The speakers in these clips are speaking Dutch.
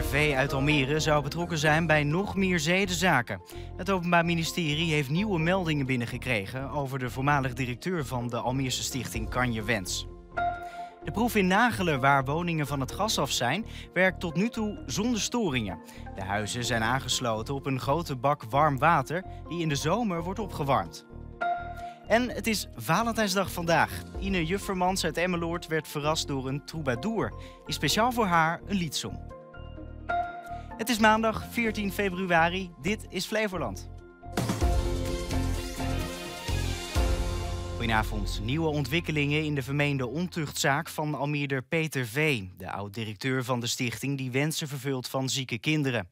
Peter V. uit Almere zou betrokken zijn bij nog meer zedenzaken. Het Openbaar Ministerie heeft nieuwe meldingen binnengekregen over de voormalig directeur van de Almeerse stichting Kanjerwens. De proef in Nagele, waar woningen van het gas af zijn, werkt tot nu toe zonder storingen. De huizen zijn aangesloten op een grote bak warm water die in de zomer wordt opgewarmd. En het is Valentijnsdag vandaag. Ine Juffermans uit Emmeloord werd verrast door een troubadour die speciaal voor haar een lied zong. Het is maandag 14 februari. Dit is Flevoland. Goedenavond. Nieuwe ontwikkelingen in de vermeende ontuchtzaak van Almeerder Peter V., de oud-directeur van de stichting die wensen vervult van zieke kinderen.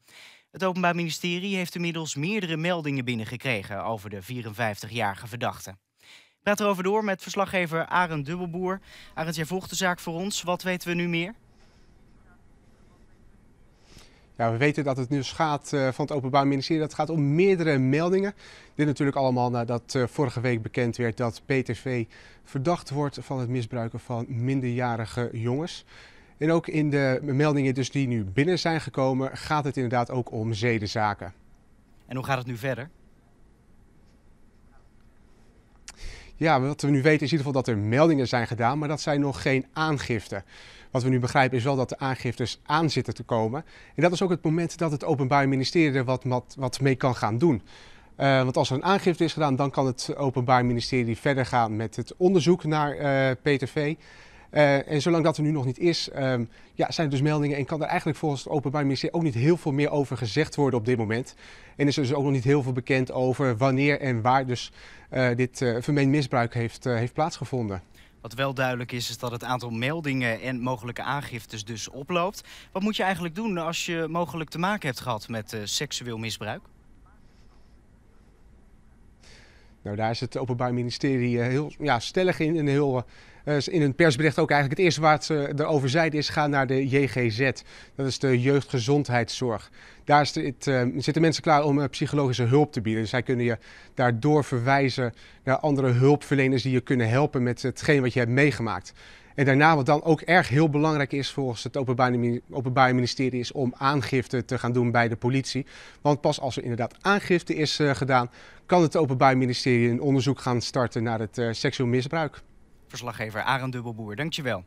Het Openbaar Ministerie heeft inmiddels meerdere meldingen binnengekregen over de 54-jarige verdachte. Ik praat erover door met verslaggever Arend Dubbelboer. Arend, jij volgt de zaak voor ons. Wat weten we nu meer? Ja, we weten dat het nu gaat van het Openbaar Ministerie. Dat gaat om meerdere meldingen. Dit natuurlijk allemaal nadat vorige week bekend werd dat Peter V. verdacht wordt van het misbruiken van minderjarige jongens. En ook in de meldingen dus die nu binnen zijn gekomen gaat het inderdaad ook om zedenzaken. En hoe gaat het nu verder? Ja, wat we nu weten is in ieder geval dat er meldingen zijn gedaan, maar dat zijn nog geen aangiften. Wat we nu begrijpen is wel dat de aangiftes aan zitten te komen. En dat is ook het moment dat het Openbaar Ministerie er wat mee kan gaan doen. Want als er een aangifte is gedaan, dan kan het Openbaar Ministerie verder gaan met het onderzoek naar Peter V. En zolang dat er nu nog niet is, zijn er dus meldingen en kan er eigenlijk volgens het Openbaar Ministerie ook niet heel veel meer over gezegd worden op dit moment. En is er dus ook nog niet heel veel bekend over wanneer en waar dus dit vermeend misbruik heeft plaatsgevonden. Wat wel duidelijk is dat het aantal meldingen en mogelijke aangiftes dus oploopt. Wat moet je eigenlijk doen als je mogelijk te maken hebt gehad met seksueel misbruik? Nou, daar is het Openbaar Ministerie heel stellig in. En in een persbericht ook eigenlijk het eerste waar ze erover zeiden is: ga naar de JGZ. Dat is de jeugdgezondheidszorg. Daar is zitten mensen klaar om psychologische hulp te bieden. Dus zij kunnen je daardoor verwijzen naar andere hulpverleners die je kunnen helpen met hetgeen wat je hebt meegemaakt. En daarna, wat dan ook erg heel belangrijk is volgens het Openbaar Ministerie, is om aangifte te gaan doen bij de politie. Want pas als er inderdaad aangifte is gedaan, kan het Openbaar Ministerie een onderzoek gaan starten naar het seksueel misbruik. Verslaggever Arend Dubbelboer, dankjewel.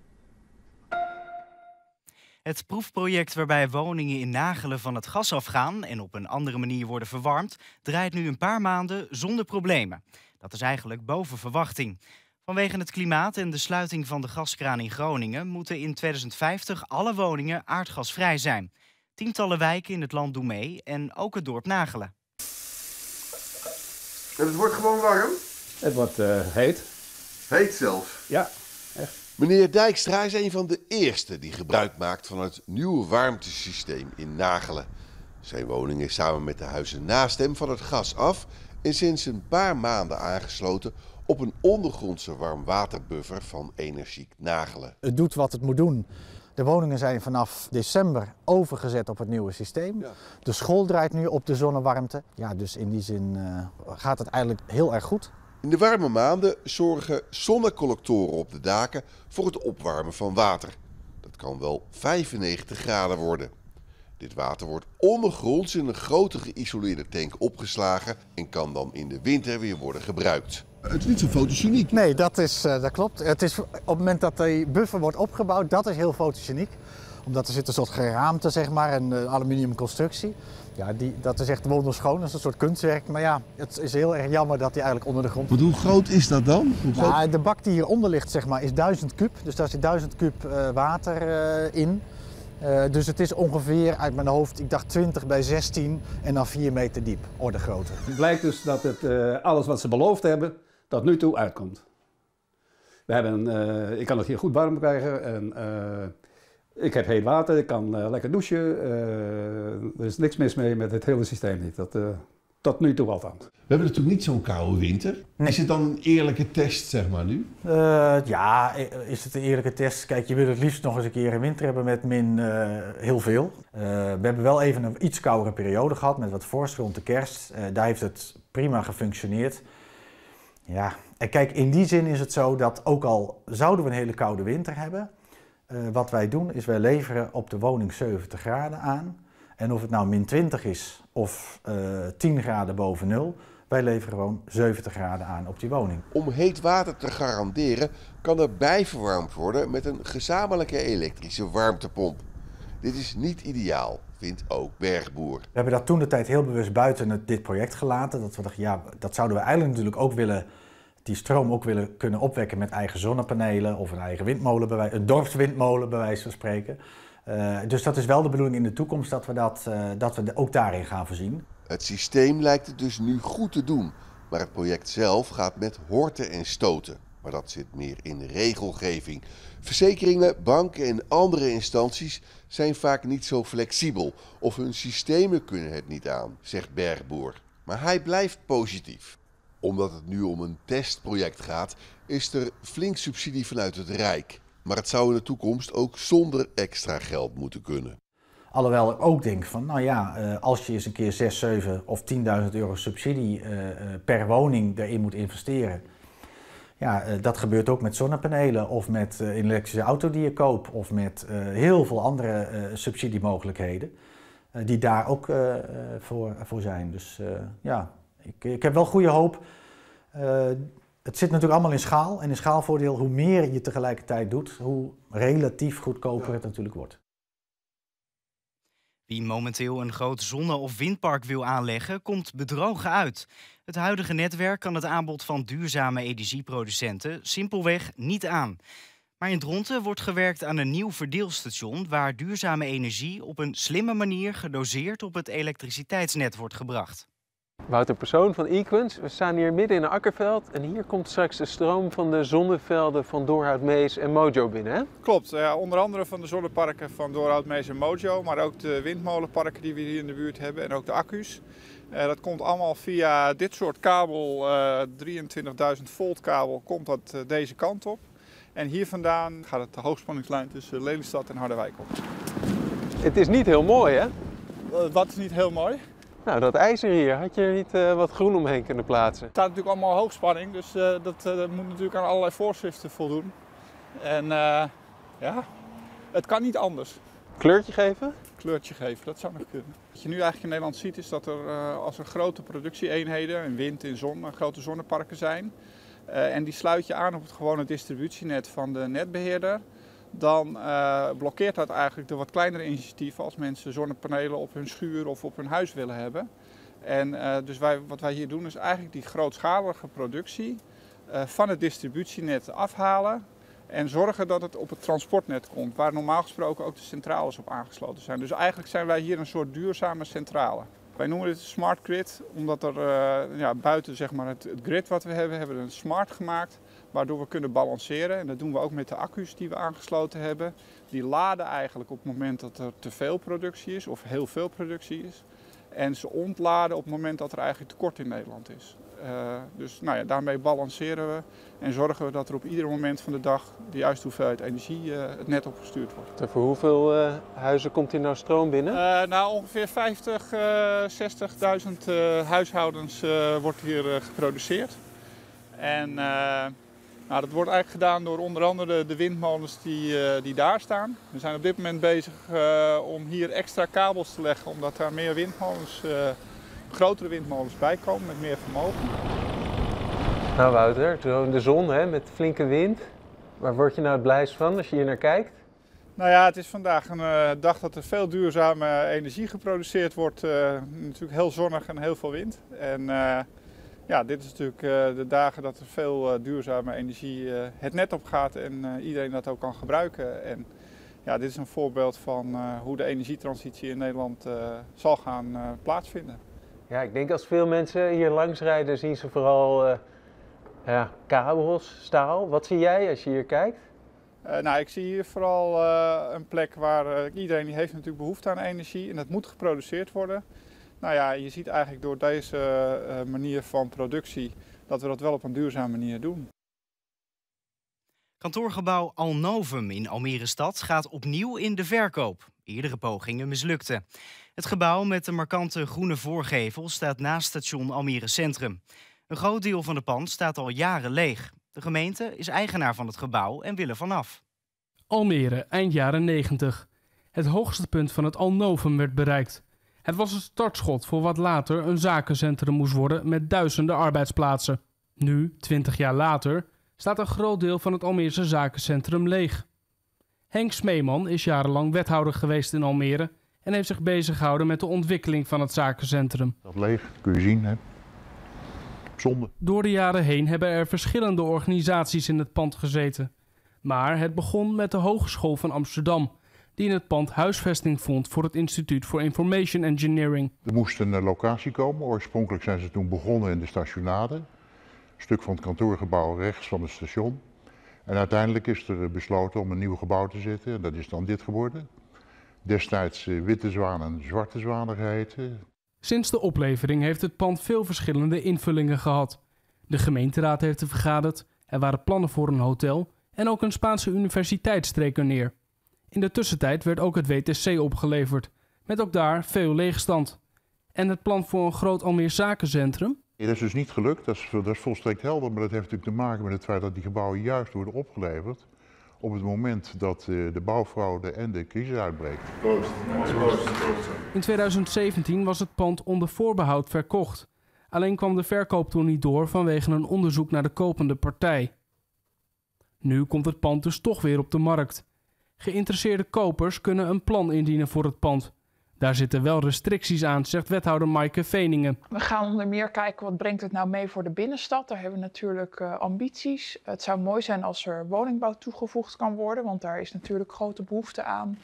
Het proefproject waarbij woningen in Nagele van het gas afgaan en op een andere manier worden verwarmd, draait nu een paar maanden zonder problemen. Dat is eigenlijk boven verwachting. Vanwege het klimaat en de sluiting van de gaskraan in Groningen moeten in 2050 alle woningen aardgasvrij zijn. Tientallen wijken in het land doen mee en ook het dorp Nagele. Het wordt gewoon warm? Het wordt heet. Heet zelfs? Ja, echt. Meneer Dijkstra is een van de eerste die gebruik maakt van het nieuwe warmtesysteem in Nagele. Zijn woning is samen met de huizen naast hem van het gas af en sinds een paar maanden aangesloten op een ondergrondse warmwaterbuffer van Energiek Nagele. Het doet wat het moet doen. De woningen zijn vanaf december overgezet op het nieuwe systeem. Ja. De school draait nu op de zonnewarmte. Ja, dus in die zin gaat het eigenlijk heel erg goed. In de warme maanden zorgen zonnecollectoren op de daken voor het opwarmen van water. Dat kan wel 95 graden worden. Dit water wordt ondergronds in een grote geïsoleerde tank opgeslagen en kan dan in de winter weer worden gebruikt. Het is niet zo fotogeniek. Nee, dat klopt. Het is, op het moment dat die buffer wordt opgebouwd, dat is heel fotogeniek. Omdat er zit een soort geraamte, zeg maar, en aluminium constructie. Ja, dat is echt wonderschoon, dat is een soort kunstwerk. Maar ja, het is heel erg jammer dat die eigenlijk onder de grond... Maar hoe groot is dat dan? Ja, de bak die hieronder ligt, zeg maar, is 1000 kub. Dus daar zit 1000 kub water in. Dus het is ongeveer uit mijn hoofd, ik dacht 20 bij 16 en dan 4 meter diep, orde grootte. Het blijkt dus dat het, alles wat ze beloofd hebben, tot nu toe uitkomt. We hebben, ik kan het hier goed warm krijgen en ik heb heet water, ik kan lekker douchen. Er is niks mis mee met het hele systeem niet. Dat, tot nu toe althans. We hebben natuurlijk niet zo'n koude winter. Nee. Is het dan een eerlijke test, zeg maar, nu? Ja, is het een eerlijke test? Kijk, je wil het liefst nog eens een keer een winter hebben met min heel veel. We hebben wel even een iets koudere periode gehad met wat vorst rond de kerst. Daar heeft het prima gefunctioneerd. Ja, en kijk, in die zin is het zo dat ook al zouden we een hele koude winter hebben, Wat wij doen is wij leveren op de woning 70 graden aan. En of het nou min 20 is of 10 graden boven nul, wij leveren gewoon 70 graden aan op die woning. Om heet water te garanderen kan er bijverwarmd worden met een gezamenlijke elektrische warmtepomp. Dit is niet ideaal, vindt ook Bergboer. We hebben dat toentertijd heel bewust buiten dit project gelaten. Dat we dachten, ja, dat zouden we eigenlijk natuurlijk ook willen, die stroom ook willen kunnen opwekken met eigen zonnepanelen of een eigen windmolen, een dorpswindmolen bij wijze van spreken. Dus dat is wel de bedoeling in de toekomst dat we ook daarin gaan voorzien. Het systeem lijkt het dus nu goed te doen, maar het project zelf gaat met horten en stoten. Maar dat zit meer in regelgeving. Verzekeringen, banken en andere instanties zijn vaak niet zo flexibel of hun systemen kunnen het niet aan, zegt Bergboer. Maar hij blijft positief. Omdat het nu om een testproject gaat, is er flink subsidie vanuit het Rijk. Maar het zou in de toekomst ook zonder extra geld moeten kunnen. Alhoewel ik ook denk van, nou ja, als je eens een keer 6, 7 of 10.000 euro subsidie per woning erin moet investeren. Ja, dat gebeurt ook met zonnepanelen of met een elektrische auto die je koopt of met heel veel andere subsidiemogelijkheden die daar ook voor zijn. Dus ja, ik heb wel goede hoop. Het zit natuurlijk allemaal in schaal en in schaalvoordeel, hoe meer je tegelijkertijd doet, hoe relatief goedkoper het natuurlijk wordt. Wie momenteel een groot zonne- of windpark wil aanleggen, komt bedrogen uit. Het huidige netwerk kan het aanbod van duurzame energieproducenten simpelweg niet aan. Maar in Dronten wordt gewerkt aan een nieuw verdeelstation waar duurzame energie op een slimme manier gedoseerd op het elektriciteitsnet wordt gebracht. Wouter Persoon van Equans. We staan hier midden in een akkerveld en hier komt straks de stroom van de zonnevelden van Doorhout, Mees en Mojo binnen, hè? Klopt, onder andere van de zonneparken van Doorhout, Mees en Mojo, maar ook de windmolenparken die we hier in de buurt hebben en ook de accu's. Dat komt allemaal via dit soort kabel, 23.000 volt kabel, komt dat deze kant op. En hier vandaan gaat het de hoogspanningslijn tussen Lelystad en Harderwijk op. Het is niet heel mooi, hè? Wat is niet heel mooi? Nou, dat ijzer hier, had je er niet wat groen omheen kunnen plaatsen? Het staat natuurlijk allemaal hoogspanning, dus dat moet natuurlijk aan allerlei voorschriften voldoen. En ja, het kan niet anders. Kleurtje geven? Kleurtje geven, dat zou nog kunnen. Wat je nu eigenlijk in Nederland ziet is dat er als er grote productieeenheden, in wind, in zon, grote zonneparken zijn. En die sluit je aan op het gewone distributienet van de netbeheerder. Dan blokkeert dat eigenlijk de wat kleinere initiatieven als mensen zonnepanelen op hun schuur of op hun huis willen hebben. En dus wat wij hier doen is eigenlijk die grootschalige productie van het distributienet afhalen en zorgen dat het op het transportnet komt, waar normaal gesproken ook de centrales op aangesloten zijn. Dus eigenlijk zijn wij hier een soort duurzame centrale. Wij noemen dit smart grid, omdat er ja, buiten zeg maar, het grid wat we hebben, hebben we een smart gemaakt. Waardoor we kunnen balanceren en dat doen we ook met de accu's die we aangesloten hebben. Die laden eigenlijk op het moment dat er te veel productie is of heel veel productie is. En ze ontladen op het moment dat er eigenlijk tekort in Nederland is. Dus nou ja, daarmee balanceren we en zorgen we dat er op ieder moment van de dag de juiste hoeveelheid energie het net opgestuurd wordt. En voor hoeveel huizen komt hier nou stroom binnen? Nou, ongeveer 60.000 huishoudens wordt hier geproduceerd. En nou, dat wordt eigenlijk gedaan door onder andere de windmolens die daar staan. We zijn op dit moment bezig om hier extra kabels te leggen, omdat daar meer windmolens, grotere windmolens bij komen met meer vermogen. Nou Wouter, de zon hè, met flinke wind. Waar word je nou het blijst van als je hier naar kijkt? Nou ja, het is vandaag een dag dat er veel duurzame energie geproduceerd wordt. Natuurlijk heel zonnig en heel veel wind. En, ja, dit is natuurlijk de dagen dat er veel duurzame energie het net op gaat en iedereen dat ook kan gebruiken. En ja, dit is een voorbeeld van hoe de energietransitie in Nederland zal gaan plaatsvinden. Ja, ik denk als veel mensen hier langs rijden zien ze vooral ja, kabels, staal. Wat zie jij als je hier kijkt? Nou, ik zie hier vooral een plek waar iedereen die heeft natuurlijk behoefte aan energie en dat moet geproduceerd worden. Nou ja, je ziet eigenlijk door deze manier van productie dat we dat wel op een duurzame manier doen. Kantoorgebouw Alnovum in Almere stad gaat opnieuw in de verkoop. Eerdere pogingen mislukten. Het gebouw met de markante groene voorgevel staat naast station Almere Centrum. Een groot deel van de pand staat al jaren leeg. De gemeente is eigenaar van het gebouw en wil er vanaf. Almere, eind jaren 90. Het hoogste punt van het Alnovum werd bereikt. Het was het startschot voor wat later een zakencentrum moest worden met duizenden arbeidsplaatsen. Nu, 20 jaar later, staat een groot deel van het Almeerse zakencentrum leeg. Henk Smeeman is jarenlang wethouder geweest in Almere en heeft zich bezig gehouden met de ontwikkeling van het zakencentrum. Dat leeg, kun je zien, hè? Zonde. Door de jaren heen hebben er verschillende organisaties in het pand gezeten. Maar het begon met de Hogeschool van Amsterdam, die in het pand huisvesting vond voor het Instituut voor Information Engineering. Er moest een locatie komen. Oorspronkelijk zijn ze toen begonnen in de stationade. Een stuk van het kantoorgebouw rechts van het station. En uiteindelijk is er besloten om een nieuw gebouw te zetten. En dat is dan dit geworden. Destijds Witte Zwaan en Zwarte Zwanen geheten. Sinds de oplevering heeft het pand veel verschillende invullingen gehad. De gemeenteraad heeft er vergaderd, er waren plannen voor een hotel en ook een Spaanse universiteit streek er neer. In de tussentijd werd ook het WTC opgeleverd, met ook daar veel leegstand. En het plan voor een groot Almeers zakencentrum? Ja, dat is dus niet gelukt, dat is volstrekt helder, maar dat heeft natuurlijk te maken met het feit dat die gebouwen juist worden opgeleverd op het moment dat de bouwfraude en de crisis uitbreekt. In 2017 was het pand onder voorbehoud verkocht. Alleen kwam de verkoop toen niet door vanwege een onderzoek naar de kopende partij. Nu komt het pand dus toch weer op de markt. Geïnteresseerde kopers kunnen een plan indienen voor het pand. Daar zitten wel restricties aan, zegt wethouder Maaike Veningen. We gaan onder meer kijken wat brengt het nou mee voor de binnenstad. Daar hebben we natuurlijk ambities. Het zou mooi zijn als er woningbouw toegevoegd kan worden, want daar is natuurlijk grote behoefte aan.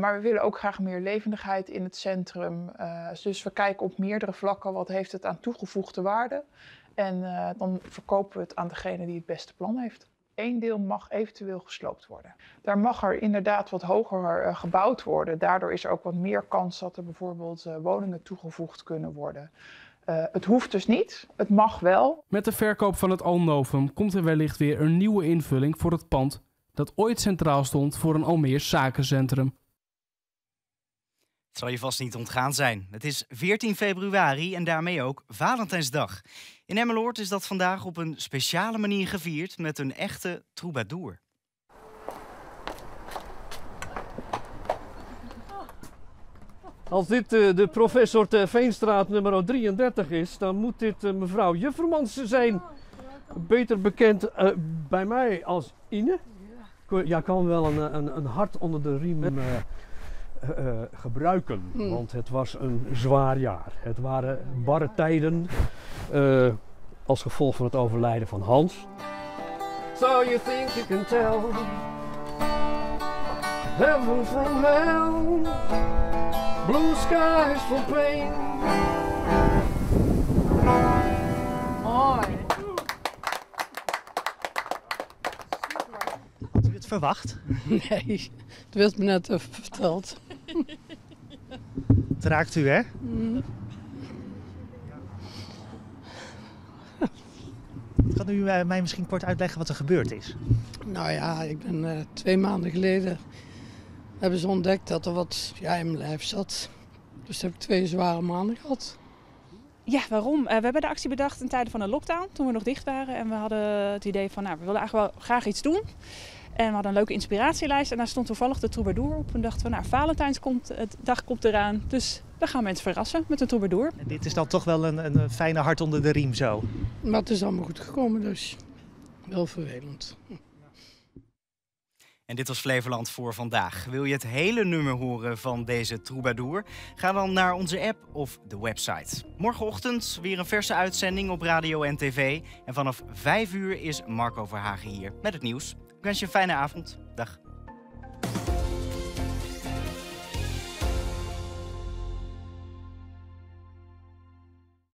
Maar we willen ook graag meer levendigheid in het centrum. Dus we kijken op meerdere vlakken wat heeft het aan toegevoegde waarde. En dan verkopen we het aan degene die het beste plan heeft. Eén deel mag eventueel gesloopt worden. Daar mag er inderdaad wat hoger gebouwd worden. Daardoor is er ook wat meer kans dat er bijvoorbeeld woningen toegevoegd kunnen worden. Het hoeft dus niet, het mag wel. Met de verkoop van het Alnovum komt er wellicht weer een nieuwe invulling voor het pand dat ooit centraal stond voor een Almeers zakencentrum. Het zal je vast niet ontgaan zijn. Het is 14 februari en daarmee ook Valentijnsdag. In Emmeloord is dat vandaag op een speciale manier gevierd met een echte troubadour. Als dit de professor te Veenstraat nummer 33 is, dan moet dit mevrouw Juffermans zijn. Beter bekend bij mij als Ine. Ja, kan wel een hart onder de riem gebruiken, want het was een zwaar jaar. Het waren barre tijden als gevolg van het overlijden van Hans. So you think you can tell heaven from hell, blue skies from pain. Mooi. Had u het verwacht? Nee, het werd me net even verteld. Het raakt u, hè? Mm. Kan u mij misschien kort uitleggen wat er gebeurd is? Nou ja, ik ben 2 maanden geleden hebben ze ontdekt dat er wat in mijn lijf zat. Dus heb ik 2 zware maanden gehad. Ja, waarom? We hebben de actie bedacht ten tijde van de lockdown, toen we nog dicht waren. En we hadden het idee van, nou, we willen eigenlijk wel graag iets doen. En we hadden een leuke inspiratielijst en daar stond toevallig de troubadour op. En dachten we, nou, Valentijnsdag komt eraan, dus dan gaan mensen verrassen met een troubadour. En dit is dan toch wel een fijne hart onder de riem zo? Maar het is allemaal goed gekomen, dus wel vervelend. En dit was Flevoland voor vandaag. Wil je het hele nummer horen van deze troubadour? Ga dan naar onze app of de website. Morgenochtend weer een verse uitzending op radio en tv. En vanaf 5 uur is Marco Verhagen hier met het nieuws. Ik wens je een fijne avond. Dag.